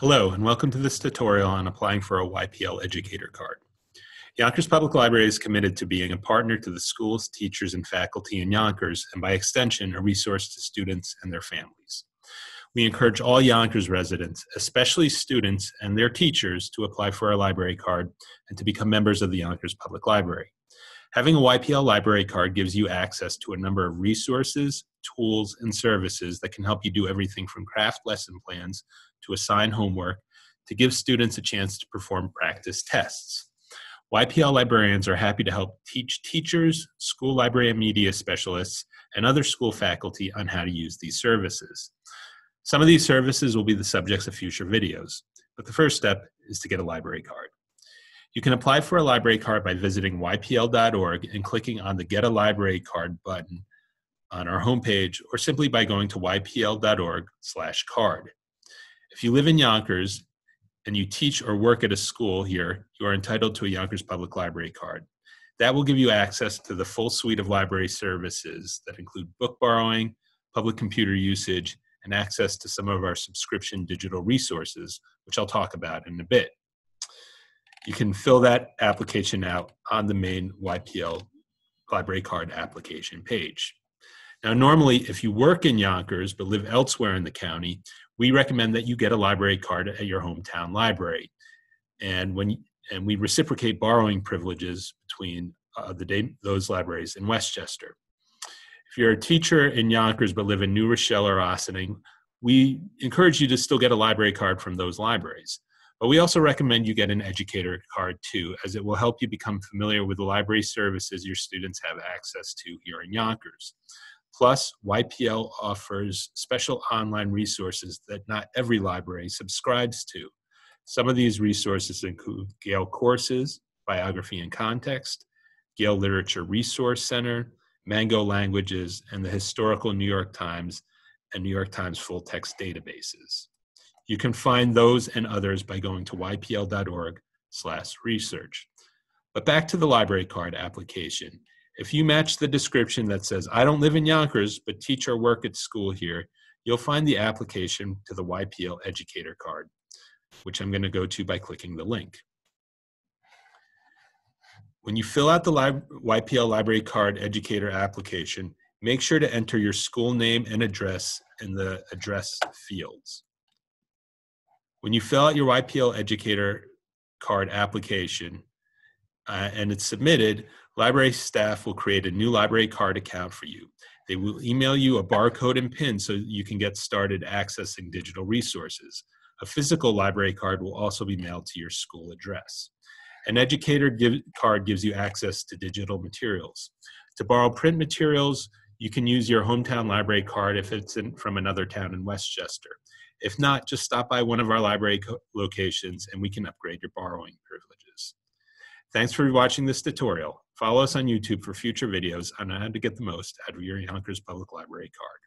Hello, and welcome to this tutorial on applying for a YPL Educator Card. Yonkers Public Library is committed to being a partner to the schools, teachers, and faculty in Yonkers, and by extension, a resource to students and their families. We encourage all Yonkers residents, especially students and their teachers, to apply for our library card and to become members of the Yonkers Public Library. Having a YPL library card gives you access to a number of resources, tools, and services that can help you do everything from craft lesson plans to assign homework, to give students a chance to perform practice tests. YPL librarians are happy to help teach teachers, school library and media specialists, and other school faculty on how to use these services. Some of these services will be the subjects of future videos, but the first step is to get a library card. You can apply for a library card by visiting ypl.org and clicking on the Get a Library Card button on our homepage, or simply by going to ypl.org/card. If you live in Yonkers and you teach or work at a school here, you are entitled to a Yonkers Public Library card. That will give you access to the full suite of library services that include book borrowing, public computer usage, and access to some of our subscription digital resources, which I'll talk about in a bit. You can fill that application out on the main YPL Library Card application page. Now, normally, if you work in Yonkers but live elsewhere in the county, we recommend that you get a library card at your hometown library. And we reciprocate borrowing privileges between those libraries in Westchester. If you're a teacher in Yonkers but live in New Rochelle or Ossining, we encourage you to still get a library card from those libraries. But we also recommend you get an educator card too, as it will help you become familiar with the library services your students have access to here in Yonkers. Plus, YPL offers special online resources that not every library subscribes to. Some of these resources include Gale Courses, Biography and Context, Gale Literature Resource Center, Mango Languages, and the historical New York Times and New York Times full-text databases. You can find those and others by going to ypl.org/research. But back to the library card application. If you match the description that says, "I don't live in Yonkers, but teach or work at school here," you'll find the application to the YPL Educator Card, which I'm going to go to by clicking the link. When you fill out the YPL Library Card Educator application, make sure to enter your school name and address in the address fields. When you fill out your YPL Educator Card application, and it's submitted, library staff will create a new library card account for you. They will email you a barcode and PIN so you can get started accessing digital resources. A physical library card will also be mailed to your school address. An educator card gives you access to digital materials. To borrow print materials, you can use your hometown library card if it's from another town in Westchester. If not, just stop by one of our library locations and we can upgrade your borrowing privileges. Thanks for watching this tutorial. Follow us on YouTube for future videos on how to get the most out of your Yonkers Public Library card.